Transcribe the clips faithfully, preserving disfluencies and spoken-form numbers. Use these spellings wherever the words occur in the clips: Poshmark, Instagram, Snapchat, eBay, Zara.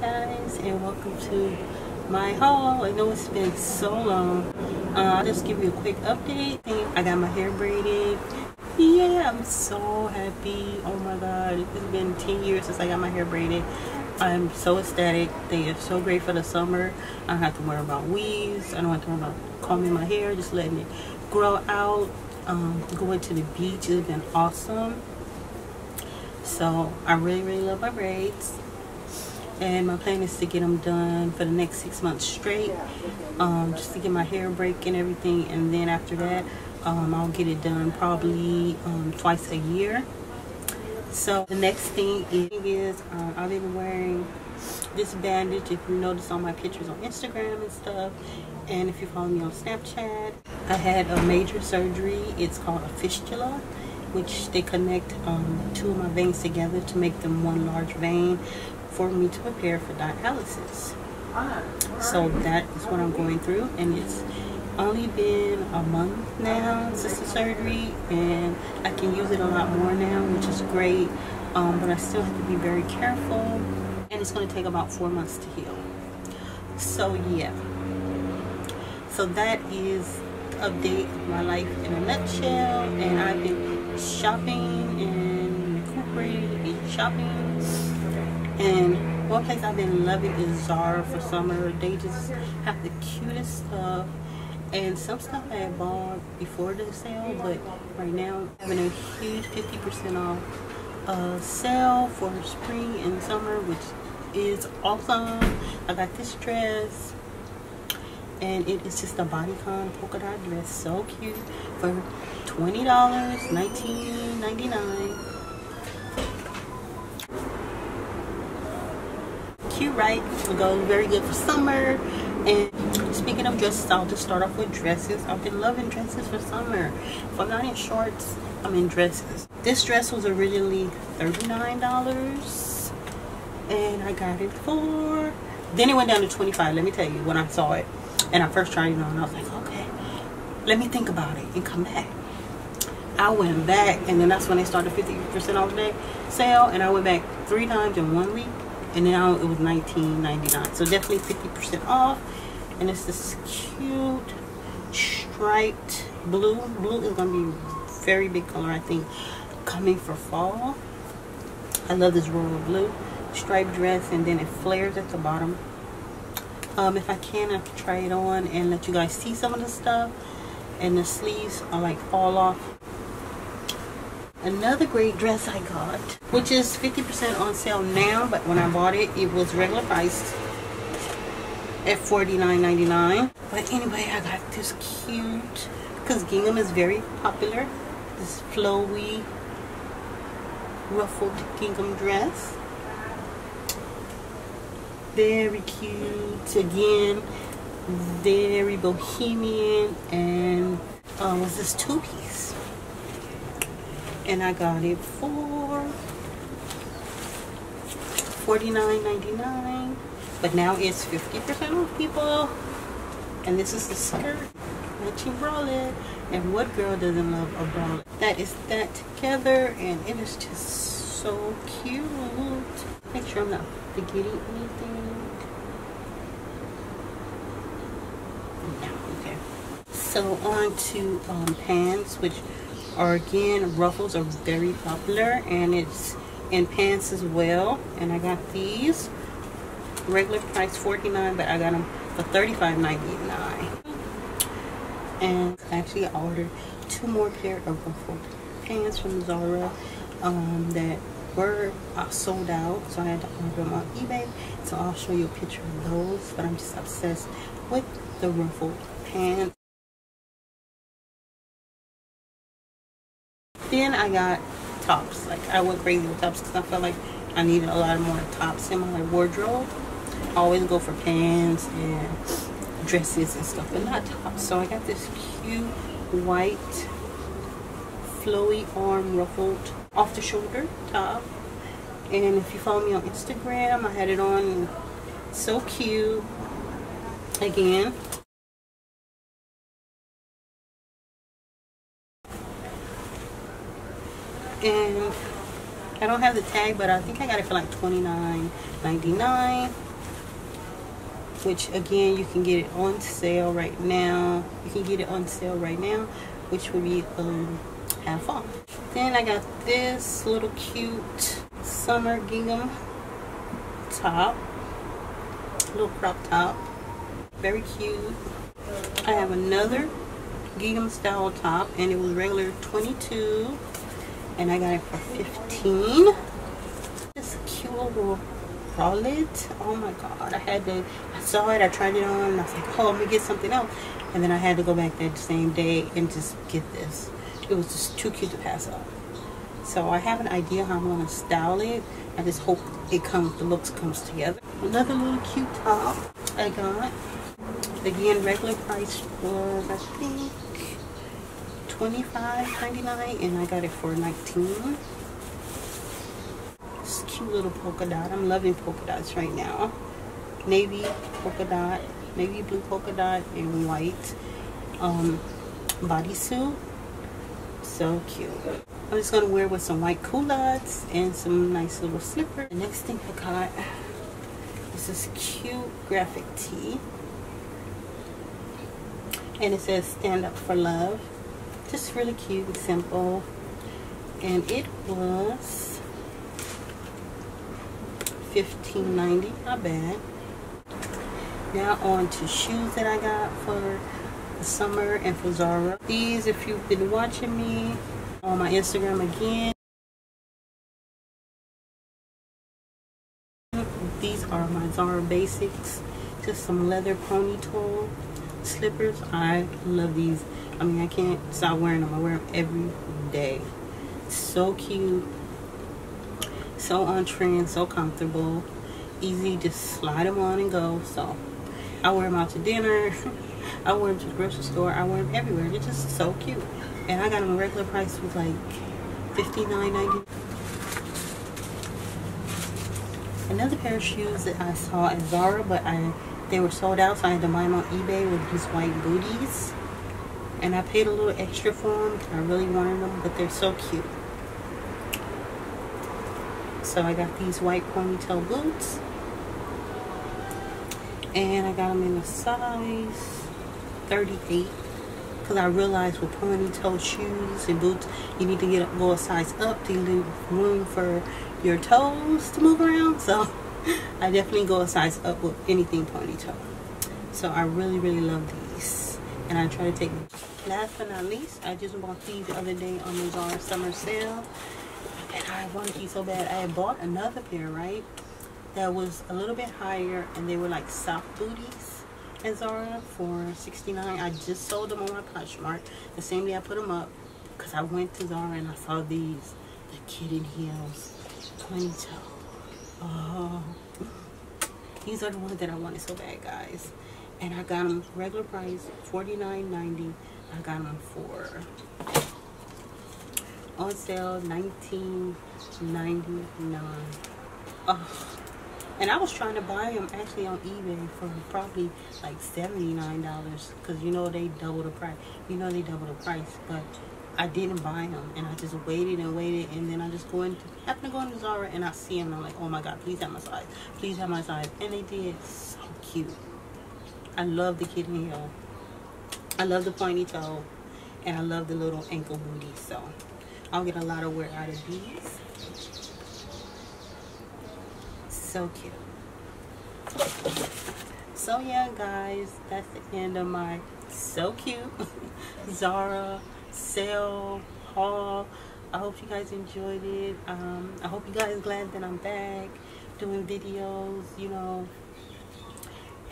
guys, and welcome to my haul. I know it's been so long. Uh, I'll just give you a quick update. I got my hair braided. Yeah, I'm so happy. Oh my god, it's been ten years since I got my hair braided. I'm so ecstatic. They are so great for the summer. I don't have to worry about weaves. I don't have to worry about combing my hair, just letting it grow out. Um, going to the beach has been awesome. So I really, really love my braids, and my plan is to get them done for the next six months straight, um, just to get my hair break and everything. And then after that, um, I'll get it done probably um, twice a year. So the next thing is um, I've been wearing this bandage, if you notice on my pictures on Instagram and stuff, and if you follow me on Snapchat. I had a major surgery. It's called a fistula, which they connect um, two of my veins together to make them one large vein for me to prepare for dialysis. So that is what I'm going through, and it's only been a month now since the surgery, and I can use it a lot more now, which is great, um, but I still have to be very careful, and it's going to take about four months to heal. So yeah, so that is update of my life in a nutshell. And I've been shopping and recuperating and shopping, and one place I've been loving is Zara for summer. They just have the cutest stuff, and some stuff I had bought before the sale, but right now I'm having a huge fifty percent off uh, sale for spring and summer, which is awesome. I got this dress, and it is just a bodycon polka dot dress, so cute, for twenty dollars, nineteen ninety-nine. Cute, right? It'll go very good for summer. And speaking of dresses, I'll just start off with dresses. I've been loving dresses for summer. If I'm not in shorts, I'm in dresses. This dress was originally thirty-nine dollars, and I got it for, then it went down to twenty-five dollars, let me tell you, when I saw it. And I first tried it on, I was like, okay, let me think about it and come back. I went back, and then that's when they started fifty percent off day sale, and I went back three times in one week, and now it was nineteen ninety-nine. So definitely fifty percent off. And it's this cute striped blue. Blue is gonna be a very big color, I think, coming for fall. I love this royal blue striped dress, and then it flares at the bottom. Um, if I can, I can try it on and let you guys see some of the stuff. And the sleeves are like fall off. Another great dress I got, which is fifty percent on sale now, but when I bought it, it was regular priced at forty-nine ninety-nine. But anyway, I got this cute, because gingham is very popular, this flowy, ruffled gingham dress. Very cute again, very bohemian, and uh, was this two-piece, and I got it for forty-nine ninety-nine, but now it's fifty percent off, people. And this is the skirt, matching bralette, and what girl doesn't love a bralette? That is that together, and it is just so cute. Make sure I'm not forgetting anything. No, okay. So on to um, pants, which are again, ruffles are very popular, and it's in pants as well. And I got these regular price forty-nine dollars, but I got them for thirty-five ninety-nine. And actually, I ordered two more pair of ruffled pants from Zara um, that. were sold out, so I had to order them on eBay. So I'll show you a picture of those, but I'm just obsessed with the ruffled pants. Then I got tops. Like, I went crazy with tops because I felt like I needed a lot more tops in my wardrobe. I always go for pants and dresses and stuff, but not tops. So I got this cute white flowy arm ruffled off the shoulder top, and if you follow me on Instagram, I had it on. So cute again. And I don't have the tag, but I think I got it for like twenty-nine ninety-nine. which again you can get it on sale right now. You can get it on sale right now, which would be um half off. Then I got this little cute summer gingham top, little crop top, very cute. I have another gingham style top, and it was regular twenty-two dollars, and I got it for fifteen dollars. This cute little bralette, oh my god, I had to, I saw it, I tried it on, and I was like, oh, let me get something else, and then I had to go back that same day and just get this. It was just too cute to pass up. So I have an idea how I'm going to style it. I just hope it comes, the looks comes together. Another little cute top I got. Again, regular price was, I think, twenty-five ninety-nine, and I got it for nineteen dollars. This cute little polka dot. I'm loving polka dots right now. Navy polka dot, navy blue polka dot, and white um, bodysuit. So cute. I'm just going to wear it with some white culottes and some nice little slippers. The next thing I got is this cute graphic tee. And it says Stand Up for Love. Just really cute and simple. And it was fifteen ninety. Not bad. Now on to shoes that I got for the summer and for Zara. These, if you've been watching me on my Instagram again, these are my Zara basics. Just some leather ponytail slippers. I love these. I mean, I can't stop wearing them. I wear them every day. So cute, so on trend, so comfortable, easy. Just slide them on and go. So I wear them out to dinner. I wear them to the grocery store. I wear them everywhere. They're just so cute. And I got them a regular price was like fifty-nine ninety. Another pair of shoes that I saw at Zara, but I they were sold out, so I had to buy them on eBay, with these white booties. And I paid a little extra for them. I really wanted them, but they're so cute. So I got these white ponytail boots. And I got them in a size thirty-eight. I realized with ponytail shoes and boots, you need to get up, go a size up to leave room for your toes to move around. So I definitely go a size up with anything ponytail. So I really, really love these, and I try to take them. Last but not least, I just bought these the other day on the Zara summer sale, and I wanted these so bad. I had bought another pair, right, that was a little bit higher, and they were like soft booties at Zara for sixty-nine dollars. I just sold them on my Poshmark the same day I put them up, because I went to Zara and I saw these, the kitten heels ponytail. Oh, these are the ones that I wanted so bad, guys, and I got them regular price forty-nine ninety. I got them for on sale nineteen ninety-nine. Oh. And I was trying to buy them actually on eBay for probably like seventy-nine dollars, because you know they double the price. You know they double the price, but I didn't buy them, and I just waited and waited, and then I just go into, happen to go into Zara, and I see them, and I'm like, oh my god, please have my size, please have my size, and they did. So cute. I love the kitten heel. I love the pointy toe, and I love the little ankle booty. So I'll get a lot of wear out of these. So cute. So yeah, guys, that's the end of my so cute Zara sale haul. I hope you guys enjoyed it. um I hope you guys are glad that I'm back doing videos, you know,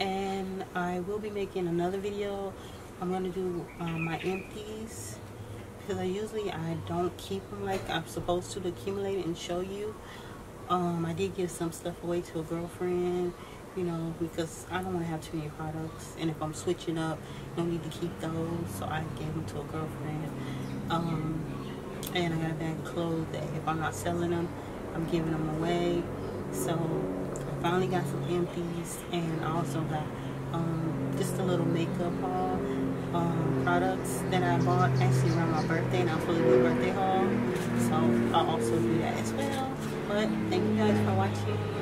and I will be making another video. I'm gonna do um, my empties, because I usually I don't keep them like I'm supposed to, to accumulate it and show you. Um, I did give some stuff away to a girlfriend, you know, because I don't want to have too many products. And if I'm switching up, no need to keep those. So I gave them to a girlfriend. Um, and I got a bag of clothes that if I'm not selling them, I'm giving them away. So I finally got some empties, and I also got um, just a little makeup haul. Um, products that I bought actually around my birthday, and I'll fully do a birthday haul. So I'll also do that as well. But thank you guys for watching.